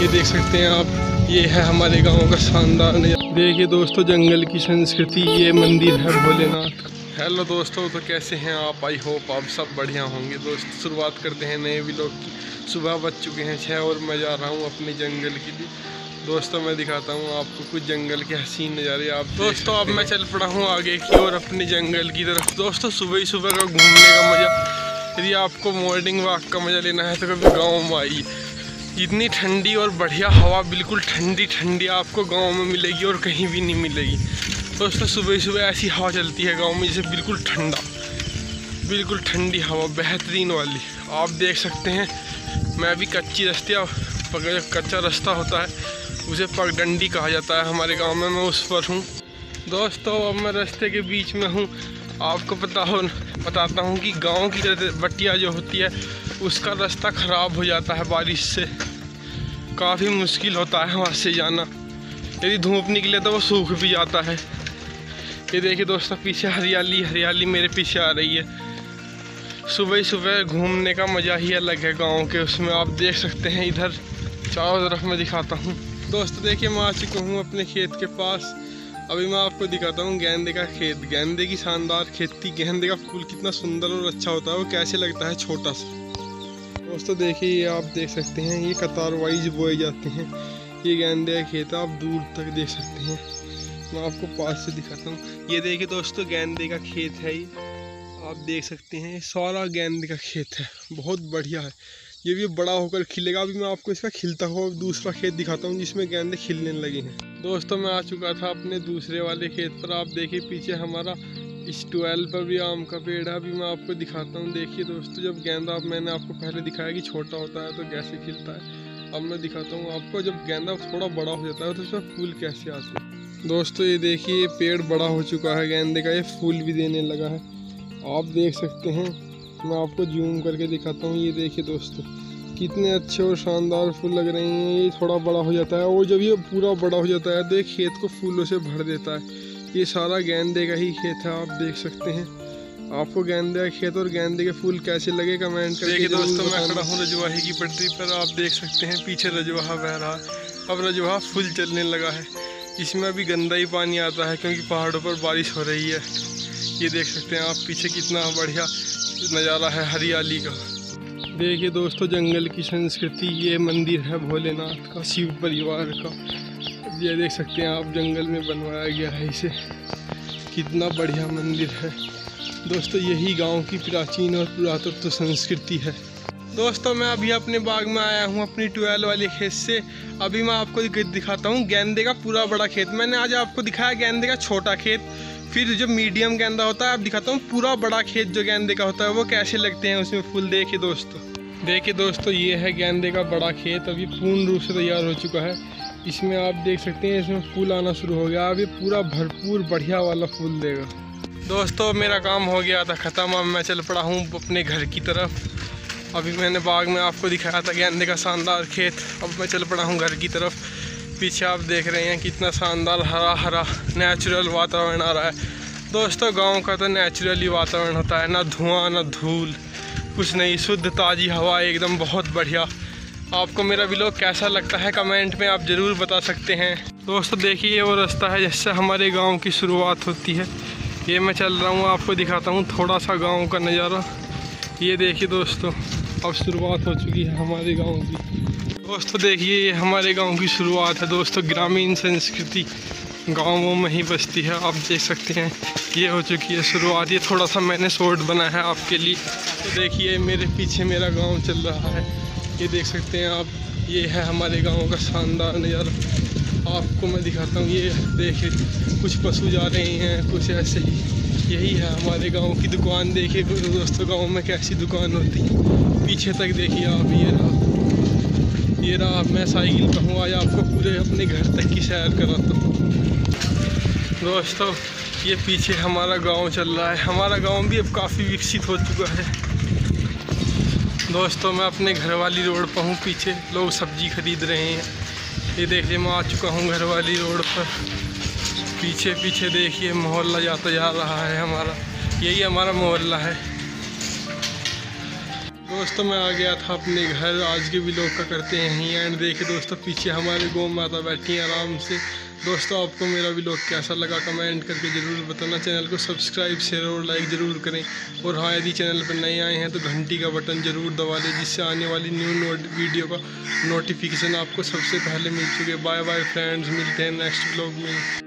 ये देख सकते हैं आप, ये है हमारे गांव का शानदार नज़ारा। देखिए दोस्तों जंगल की संस्कृति, ये मंदिर है भोलेनाथ। हेलो दोस्तों, तो कैसे हैं आप? आई होप आप सब बढ़िया होंगे। दोस्त शुरुआत करते हैं नए व्लॉग की। सुबह बज चुके हैं 6 और मैं जा रहा हूँ अपने जंगल के लिए। दोस्तों मैं दिखाता हूँ आपको कुछ जंगल के हसीन नज़ारे। आप दोस्तों अब मैं चल पड़ा हूँ आगे की और अपने जंगल की तरफ। दोस्तों सुबह ही सुबह का घूमने का मज़ा, यदि आपको मॉर्निंग वॉक का मज़ा लेना है तो कभी गांव में आइए। इतनी ठंडी और बढ़िया हवा, बिल्कुल ठंडी ठंडी आपको गांव में मिलेगी और कहीं भी नहीं मिलेगी। दोस्तों सुबह ही सुबह ऐसी हवा चलती है गाँव में, जैसे बिल्कुल ठंडा, बिल्कुल ठंडी हवा, बेहतरीन वाली। आप देख सकते हैं मैं भी कच्चा रास्ता होता है उसे पगडंडी कहा जाता है हमारे गांव में, मैं उस पर हूँ। दोस्तों अब मैं रास्ते के बीच में हूँ। आपको बताता हूँ कि गांव की बट्टियाँ जो होती है उसका रास्ता ख़राब हो जाता है बारिश से, काफ़ी मुश्किल होता है वहाँ से जाना। यदि धूप निकले तो वो सूख भी जाता है। ये देखिए दोस्तों पीछे हरियाली हरियाली मेरे पीछे आ रही है। सुबह सुबह घूमने का मज़ा ही अलग है गाँव के उसमें। आप देख सकते हैं इधर चारों तरफ मैं दिखाता हूँ। दोस्तों देखिए मैं आ चुका हूँ अपने खेत के पास। अभी मैं आपको दिखाता हूँ गेंदे का खेत, गेंदे की शानदार खेती, गेंदे का फूल कितना सुंदर और अच्छा होता है, वो कैसे लगता है छोटा सा। दोस्तों देखिए आप देख सकते हैं ये कतार वाइज बोए जाते हैं। ये गेंदे का खेत आप दूर तक देख सकते हैं, मैं आपको पास से दिखाता हूँ। ये देखिए दोस्तों गेंदे का खेत है, ये आप देख सकते हैं, ये सारा गेंदे का खेत है, बहुत बढ़िया है। ये भी बड़ा होकर खिलेगा। अभी मैं आपको इसका खिलता हुआ दूसरा खेत दिखाता हूँ जिसमें गेंदे खिलने लगे हैं। दोस्तों मैं आ चुका था अपने दूसरे वाले खेत पर। आप देखिए पीछे हमारा इस ट्वेल पर भी आम का पेड़ है, अभी मैं आपको दिखाता हूँ। देखिए दोस्तों जब गेंदा, मैंने आपको पहले दिखाया कि छोटा होता है तो कैसे खिलता है, अब मैं दिखाता हूँ आपको जब गेंदा थोड़ा बड़ा हो जाता है तो उसमें फूल कैसे आते हैं। दोस्तों ये देखिए पेड़ बड़ा हो चुका है गेंदे का, ये फूल भी देने लगा है। आप देख सकते हैं, मैं आपको जूम करके दिखाता हूँ। ये देखिए दोस्तों कितने अच्छे और शानदार फूल लग रहे हैं। ये थोड़ा बड़ा हो जाता है और जब ये पूरा बड़ा हो जाता है तो ये खेत को फूलों से भर देता है। ये सारा गेंदे का ही खेत है, आप देख सकते हैं। आपको गेंदे का खेत और गेंदे के फूल कैसे लगे कमेंट करके देखिए। दोस्तों मैं खड़ा हूँ रजवाही की पटरी पर, आप देख सकते हैं पीछे रजवाहा बह रहा है। अब रजवाहा फुल चलने लगा है, इसमें अभी गंदा ही पानी आता है क्योंकि पहाड़ों पर बारिश हो रही है। ये देख सकते हैं आप पीछे कितना बढ़िया नज़ारा है हरियाली का। देखिए दोस्तों जंगल की संस्कृति, ये मंदिर है भोलेनाथ का, शिव परिवार का। ये देख सकते हैं आप जंगल में बनवाया गया है इसे, कितना बढ़िया मंदिर है। दोस्तों यही गांव की प्राचीन और पुरातत्व संस्कृति है। दोस्तों मैं अभी अपने बाग में आया हूँ अपनी ट्वेल वाले खेत से। अभी मैं आपको दिखाता हूँ गेंदे का पूरा बड़ा खेत। मैंने आज आपको दिखाया गेंदे का छोटा खेत, फिर जो मीडियम गेंदा होता है आप दिखाता हूँ पूरा बड़ा खेत जो गेंदे का होता है वो कैसे लगते हैं उसमें फूल। देखिए दोस्तों, देखिए दोस्तों ये है गेंदे का बड़ा खेत, अभी पूर्ण रूप से तैयार हो चुका है। इसमें आप देख सकते हैं इसमें फूल आना शुरू हो गया, अभी पूरा भरपूर बढ़िया वाला फूल देगा। दोस्तों मेरा काम हो गया था ख़त्म, अब मैं चल पड़ा हूँ अपने घर की तरफ। अभी मैंने बाग में आपको दिखाया था गेंदे का शानदार खेत, अब मैं चल पड़ा हूँ घर की तरफ। पीछे आप देख रहे हैं कितना शानदार हरा हरा नेचुरल वातावरण आ रहा है। दोस्तों गांव का तो नेचुरल ही वातावरण होता है, ना धुआं ना धूल, कुछ नहीं, शुद्ध ताज़ी हवा, एकदम बहुत बढ़िया। आपको मेरा व्लॉग कैसा लगता है कमेंट में आप ज़रूर बता सकते हैं। दोस्तों देखिए ये वो रास्ता है जिससे हमारे गाँव की शुरुआत होती है। ये मैं चल रहा हूँ, आपको दिखाता हूँ थोड़ा सा गाँव का नज़ारा। ये देखिए दोस्तों अब शुरुआत हो चुकी है हमारे गाँव की। दोस्तों देखिए ये हमारे गांव की शुरुआत है। दोस्तों ग्रामीण संस्कृति गांवों में ही बसती है, आप देख सकते हैं। ये हो चुकी है शुरुआत, ये थोड़ा सा मैंने शॉर्ट बनाया है आपके लिए। तो देखिए मेरे पीछे मेरा गांव चल रहा है, ये देख सकते हैं आप। ये है हमारे गांव का शानदार नज़ारा, आपको मैं दिखाता हूँ। ये देखिए कुछ पशु जा रहे हैं, कुछ ऐसे ही। यही है हमारे गाँव की दुकान। देखिए दोस्तों गाँव में कैसी दुकान होती है, पीछे तक देखिए आप। ये रहा, मैं साइकिल पर हूँ, आज आपको पूरे अपने घर तक की सैर कराता हूँ। दोस्तों ये पीछे हमारा गांव चल रहा है, हमारा गांव भी अब काफ़ी विकसित हो चुका है। दोस्तों मैं अपने घरवाली रोड पर हूँ, पीछे लोग सब्जी खरीद रहे हैं। ये देखिए मैं आ चुका हूँ घरवाली रोड पर, पीछे पीछे देखिए मोहल्ला जाता जा रहा है हमारा, यही हमारा मोहल्ला है। दोस्तों मैं आ गया था अपने घर। आज के व्लॉग का करते हैं यहीं एंड। देखे दोस्तों पीछे हमारे गौ माता बैठी हैं आराम से। दोस्तों आपको मेरा व्लॉग कैसा लगा कमेंट करके ज़रूर बताना। चैनल को सब्सक्राइब शेयर और लाइक ज़रूर करें। और हाँ, यदि चैनल पर नए आए हैं तो घंटी का बटन ज़रूर दबा लें, जिससे आने वाली न्यू वीडियो का नोटिफिकेशन आपको सबसे पहले मिल सके। बाय बाय फ्रेंड्स, मिलते हैं नेक्स्ट व्लॉग में।